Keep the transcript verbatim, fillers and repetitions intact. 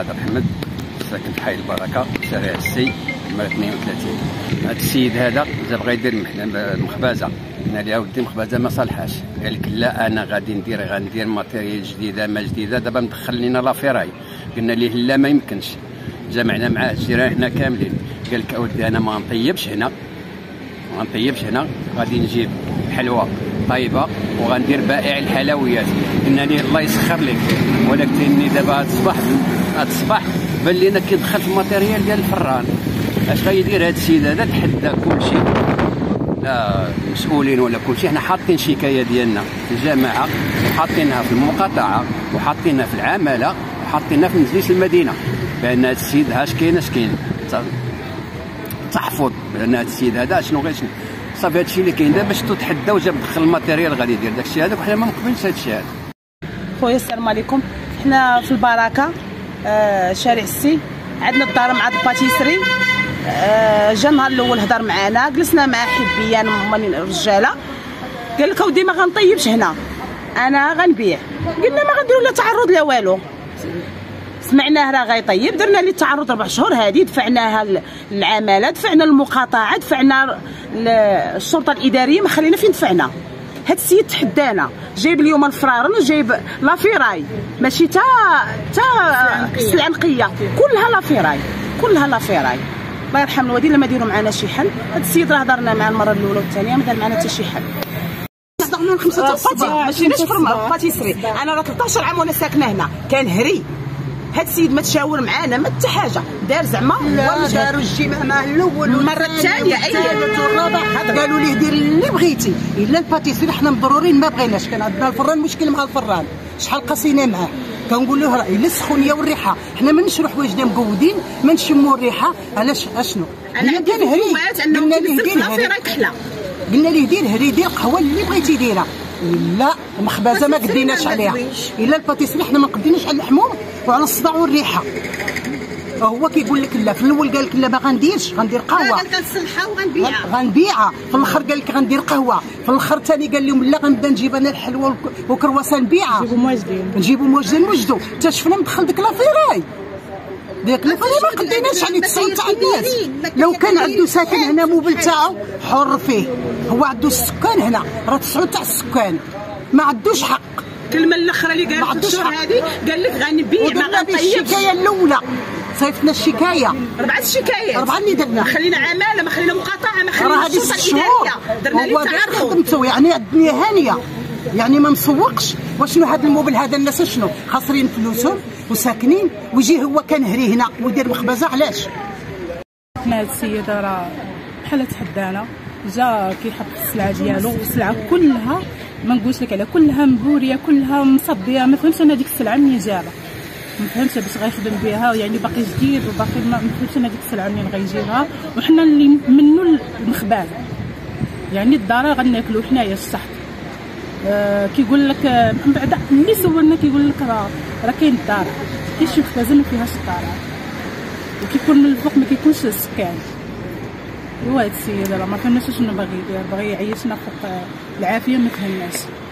العذر احمد، ساكن في حي البركه، شارع السي، نمره اثنين وثلاثين. هذا السيد هذا بغى يدير المخبزه، قلنا ليه اودي المخبزه ما صالحاش، قال لك لا انا غادي ندير غندير ماتيريال جديده ما جديده، دابا مدخل لينا لافيراي. قلنا ليه لا ما يمكنش، جمعنا معاه الجيران هنا كاملين، قال لك اودي انا ما نطيبش هنا ما نطيبش هنا غادي نجيب حلوه طيبه وغندير بائع الحلويات. قلنا ليه الله يسخر لك، ولكنني دابا هاد الصباح هاد الصباح بان لينا كي دخلت الماتيريال ديال الفران، اش غيدير هاد السيد هذا؟ تحدى كلشي، لا مسؤولين ولا كلشي، حنا حاطين شكايه ديالنا في الجماعه وحاطينها في المقاطعه وحاطينها في العماله وحاطينها في مجلس المدينه، بان هاد السيد ها اش كاين اش كاين تحفظ، بان هاد السيد هذا شنو غير شنو صافي. هادشي اللي كاين دابا شتو، تحدى وجاب دخل الماتيريال غادي يدير داكشي هذاك، وحنا ما مقبلينش هادشي هذا. خويا السلام عليكم، حنا في البركه آه شارع السي، عندنا الدار مع الباتيسري. آه جا النهار الاول هضر معانا، جلسنا مع حبيان يعني رجاله، قال لك اودي ما غنطيبش هنا انا غنبيع. قلنا ما غنديروا لا تعرض لا والو، سمعناه راه غيطيب، درنا ليه التعرض ربع شهور هذه، دفعناها للعماله، دفعنا المقاطعه، دفعنا الشرطه الاداريه، ما خلينا فين دفعنا. هاد السيد تحدانا، جايب اليوم الفرارن وجايب لافيراي، ماشي تا تا السلعه نقيه، كلها لافيراي كلها لافيراي. الله يرحم الوالدين لما ديروا معنا شي حل. هاد السيد راه هضرنا معاه المره الاولى والثانيه ما دار معنا حتى شي حل. صدقنا خمسه الصباح ماشيناش في الباتيسري، انا راه ثلاثة عشر عام وانا ساكنه هنا، كنهري. هاد السيد ما تشاور معانا ما حتى حاجه، دار زعما داروا الجماع مع الاول والمره الثانيه والثالثه والرابعه، قالوا ليه دير اللي بغيتي الا الباتيسري، حنا مضرورين ما بغيناش. كان عندنا الفران مشكل مع الفران، شحال قصينا معاه، كنقول له راه الا السخونيه والريحه، حنا ما نشرو حوايجنا مقودين، ما نشموا الريحه. علاش اشنو انا كنهري، قلنا ليه دير هري، قلنا ليه دير هري، دير القهوه اللي بغيتي ديرها، لا المخبزه ما قديناش عليها، الا الباتيسري حنا ما قديناش على الحموم وعلى الصداع والريحه. هو كيقول لك لا، في الاول قال لك لا ما غنديرش، غندير قهوه، قال لك غنصلحها وغنبيعها غنبيعها، في الاخر قال لك غندير قهوه، في الاخر ثاني قال لهم لا غنبدا نجيب انا الحلوه والكرواسون نبيعها، نجيبو مواجدين نجيبو مواجدين نوجدو، حتى شفنا مدخل ديك لافيراي، ديك لافيراي ما قديناش عليه تسعين تاع الناس. لو كان عنده ساكن هنا موبل تاعو حر فيه، هو عنده السكان هنا راه تسعود تاع السكان، ما عندوش حق. الكلمه الاخرى اللي قالت الشهر هذه، قال لك غنبيع ما غنطيبش. الشكايه الاولى صيفطنا الشكايه، اربعه الشكايات اربعه اللي درنا، خلينا عماله ما خلينا مقاطعه ما خلينا الشرطه الاداريه، درنا ليه تعرض. يعني الدنيا هانيه، يعني ما مسوقش. وشنو هذا الموبل هذا؟ الناس شنو خاسرين فلوسهم وساكنين، ويجي هو كنهري هنا ويدير مخبزه. علاش حنا هاد السيد راه بحال تحدانا، جا كيحط السلعه ديالو، السلعه كلها ما نقولش لك على كلها مبوريه، كلها مصديه، ما فهمتش انا ديك السلعه منين جابها، ما فهمتش باش غيخدم بها، يعني باقي جديد وباقي ما فهمتش انا ديك السلعه منين غيجيبها. وحنا اللي منو المخبازه، يعني الدار غناكلو حنايا الصح. آه كيقول لك آه من بعد اللي سولنا كيقول لك راه راه كاين الدار، كاين شي مخبازه ما فيهاش الدار، وكيكون من الفوق ما كيكونش السكان. هو هاد السيد راه ما فهمناش شنو باغي يدير، باغي يعيشنا فوق العافيه ما فهمناش.